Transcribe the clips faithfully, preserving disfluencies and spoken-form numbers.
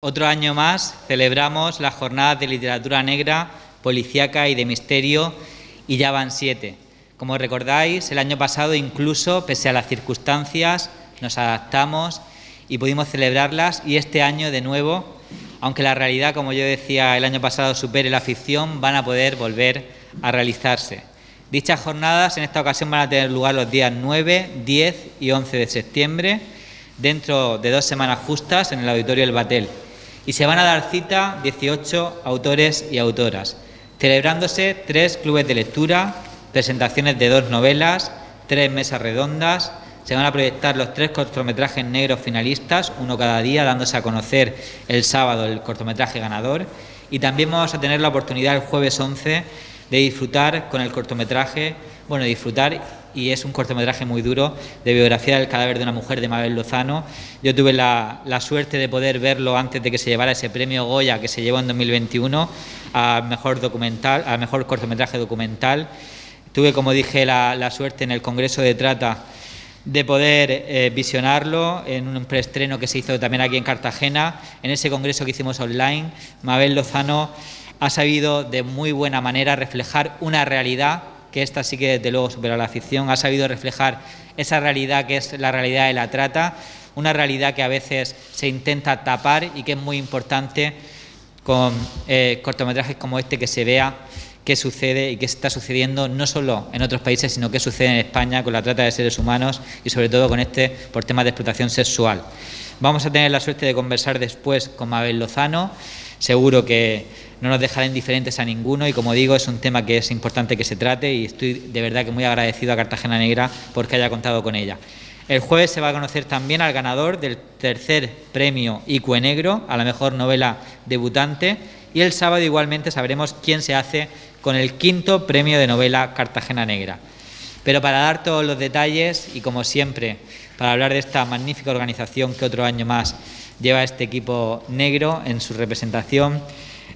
Otro año más celebramos las jornadas de literatura negra, policíaca y de misterio, y ya van siete. Como recordáis, el año pasado incluso, pese a las circunstancias, nos adaptamos y pudimos celebrarlas, y este año de nuevo, aunque la realidad, como yo decía, el año pasado supere la ficción, van a poder volver a realizarse. Dichas jornadas en esta ocasión van a tener lugar los días nueve, diez y once de septiembre, dentro de dos semanas justas en el Auditorio El Batel. Y se van a dar cita dieciocho autores y autoras, celebrándose tres clubes de lectura, presentaciones de dos novelas, tres mesas redondas. Se van a proyectar los tres cortometrajes negros finalistas, uno cada día, dándose a conocer el sábado el cortometraje ganador. Y también vamos a tener la oportunidad el jueves once de disfrutar con el cortometraje, bueno, disfrutar, y es un cortometraje muy duro, de Biografía del cadáver de una mujer, de Mabel Lozano. Yo tuve la, la suerte de poder verlo antes de que se llevara ese premio Goya que se llevó en dos mil veintiuno a mejor documental, a mejor cortometraje documental. Tuve, como dije, la, la suerte en el Congreso de Trata de poder eh, visionarlo en un preestreno que se hizo también aquí en Cartagena. En ese congreso que hicimos online, Mabel Lozano ha sabido de muy buena manera reflejar una realidad, que esta sí que desde luego supera la ficción, ha sabido reflejar esa realidad que es la realidad de la trata, una realidad que a veces se intenta tapar y que es muy importante con eh, cortometrajes como este, que se vea qué sucede y qué está sucediendo no solo en otros países, sino qué sucede en España con la trata de seres humanos y sobre todo con este por temas de explotación sexual. Vamos a tener la suerte de conversar después con Mabel Lozano. Seguro que no nos dejará indiferentes a ninguno y, como digo, es un tema que es importante que se trate y estoy de verdad que muy agradecido a Cartagena Negra porque haya contado con ella. El jueves se va a conocer también al ganador del tercer premio Icuenegro a la mejor novela debutante y el sábado igualmente sabremos quién se hace con el quinto premio de novela Cartagena Negra. Pero para dar todos los detalles y, como siempre, para hablar de esta magnífica organización que otro año más lleva este equipo negro en su representación,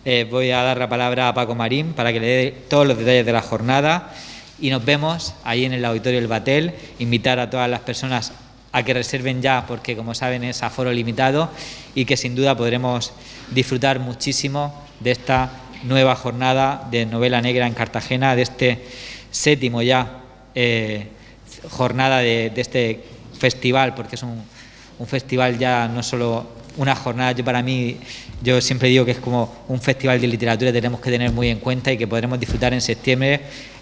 eh, voy a dar la palabra a Paco Marín para que le dé todos los detalles de la jornada y nos vemos ahí en el Auditorio El Batel. Invitar a todas las personas a que reserven ya porque, como saben, es aforo limitado y que sin duda podremos disfrutar muchísimo de esta nueva jornada de novela negra en Cartagena, de este séptimo ya Eh, jornada de, de este festival, porque es un, un festival ya no solo una jornada. Yo para mí, yo siempre digo que es como un festival de literatura que tenemos que tener muy en cuenta y que podremos disfrutar en septiembre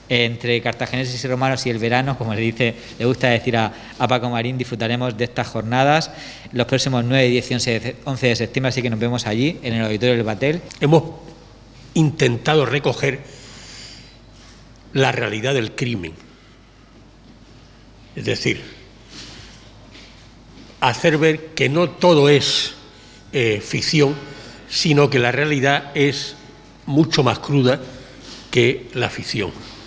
eh, entre cartageneses y romanos y el verano, como le dice, le gusta decir a, a Paco Marín. Disfrutaremos de estas jornadas los próximos nueve, diez y once de septiembre, así que nos vemos allí en el Auditorio del Batel. Hemos intentado recoger la realidad del crimen. Es decir, hacer ver que no todo es eh, ficción, sino que la realidad es mucho más cruda que la ficción.